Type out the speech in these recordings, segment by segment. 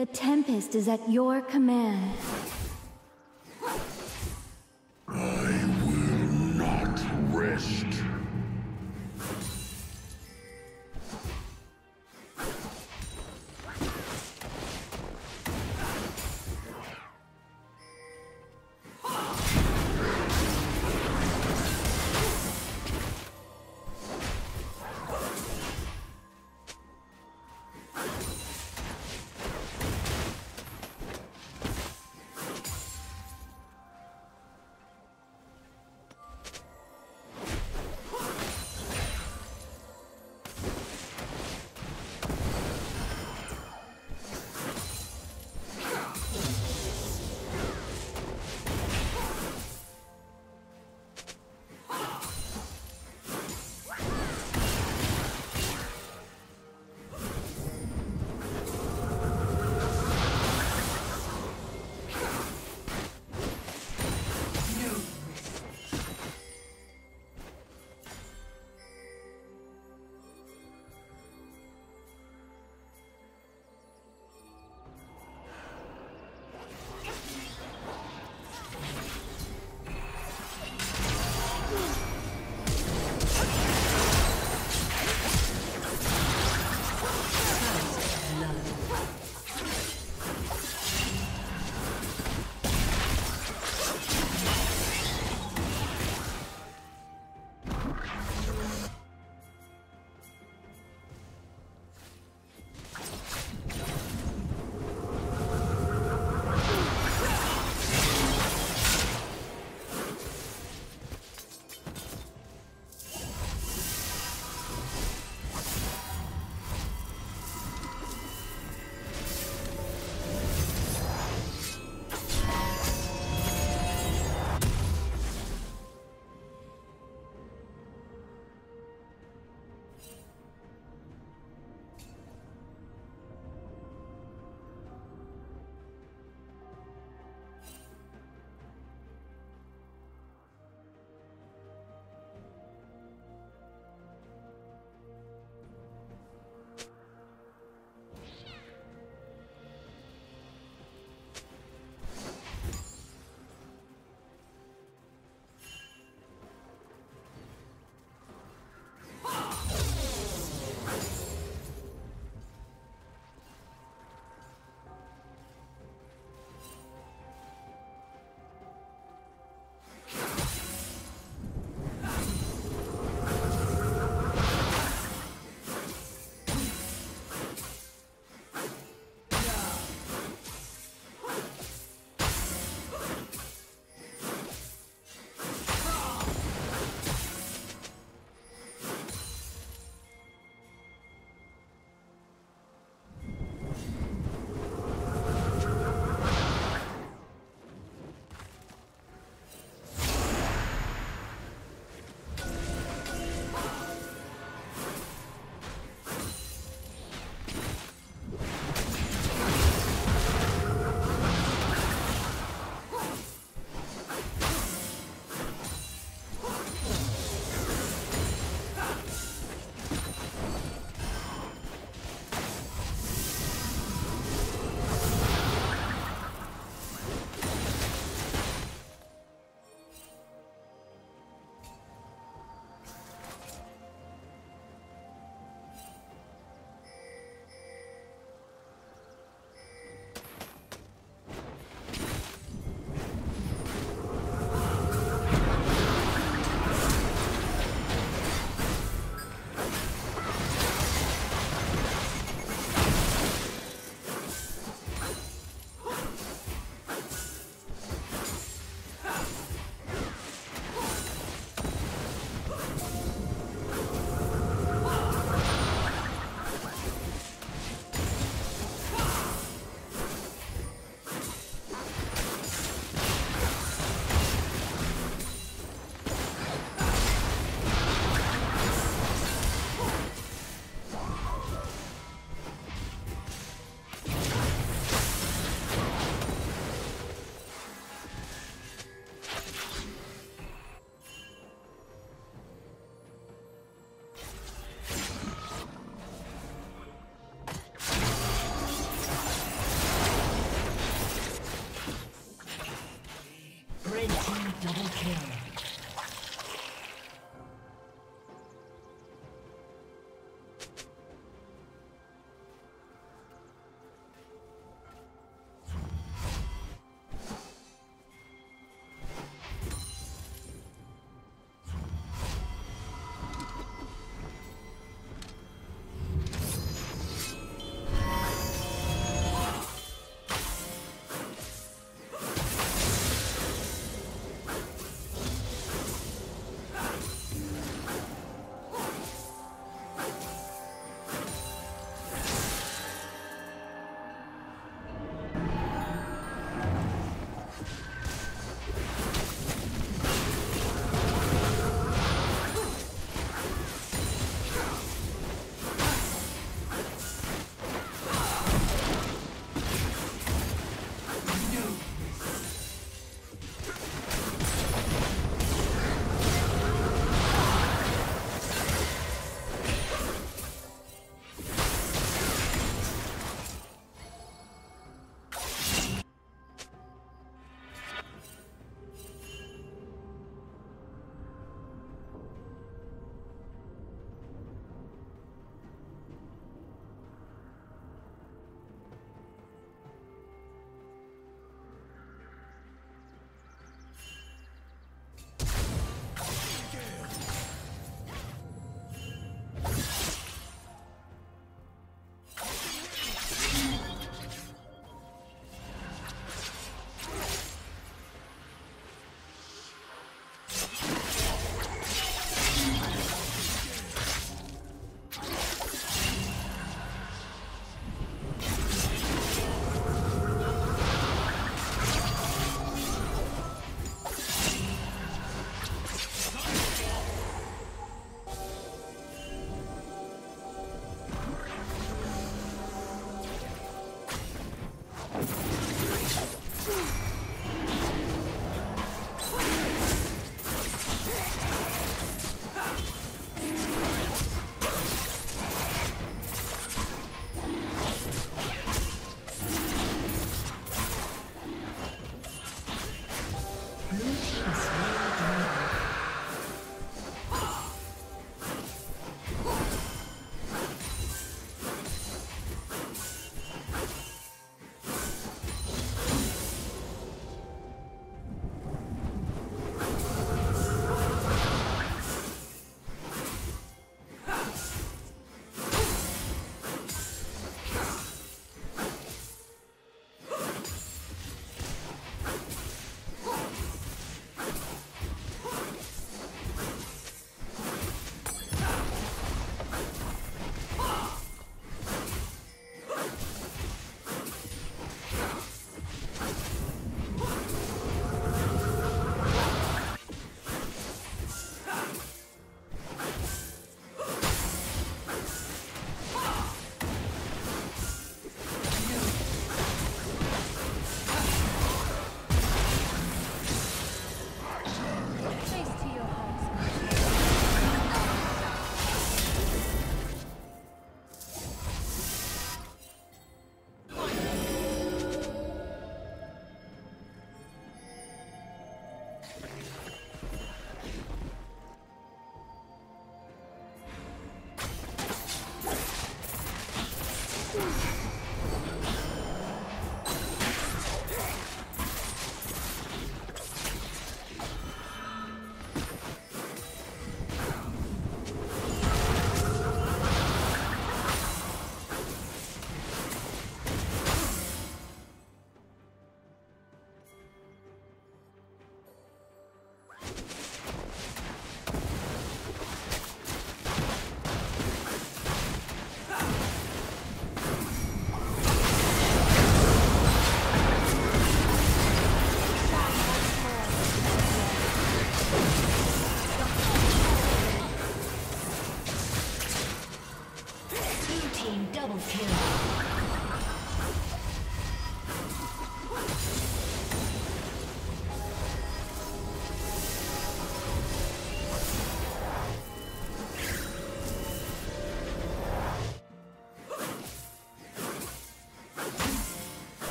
The Tempest is at your command. I will not rest.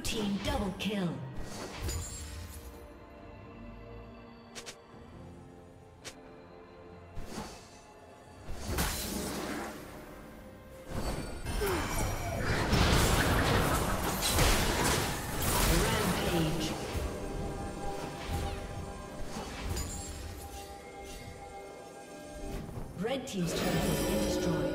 Blue team double kill. Red team's turret has been destroyed.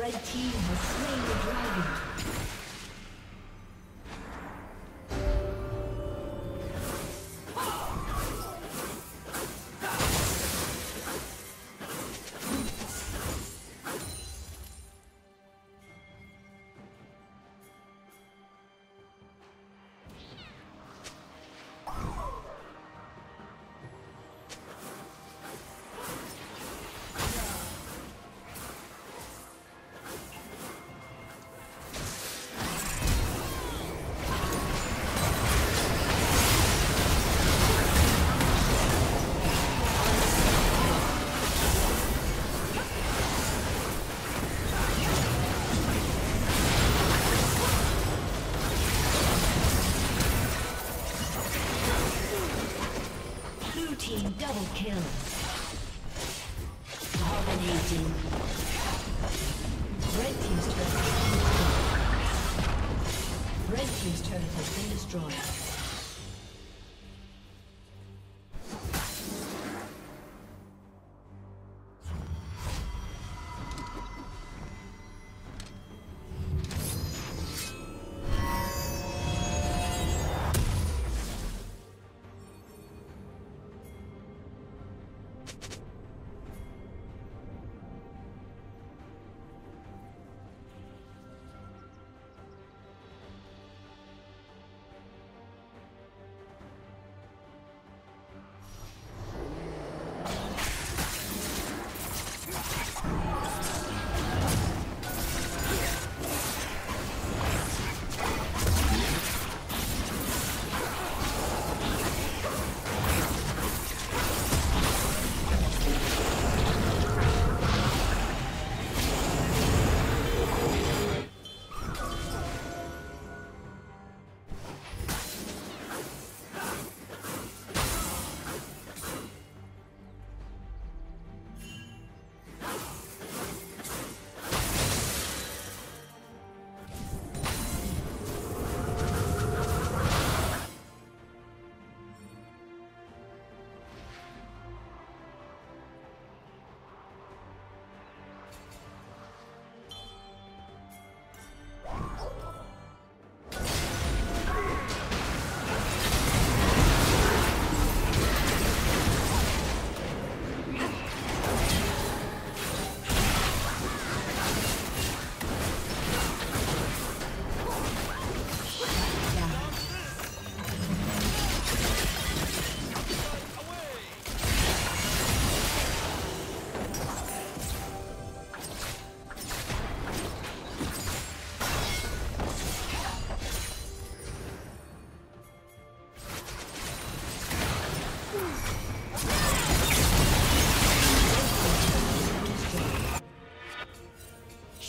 The team has slain the dragon. Double kill. Dominating. Red team's turret has been destroyed. Red team's turret has been destroyed.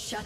Shut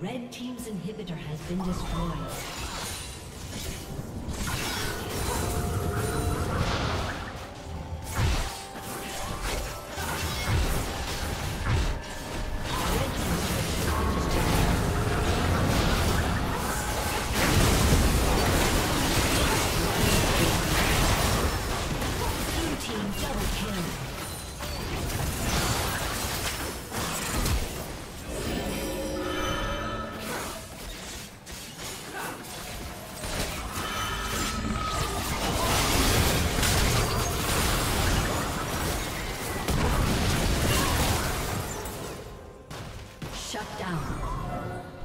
Red team's inhibitor has been destroyed. Shut down.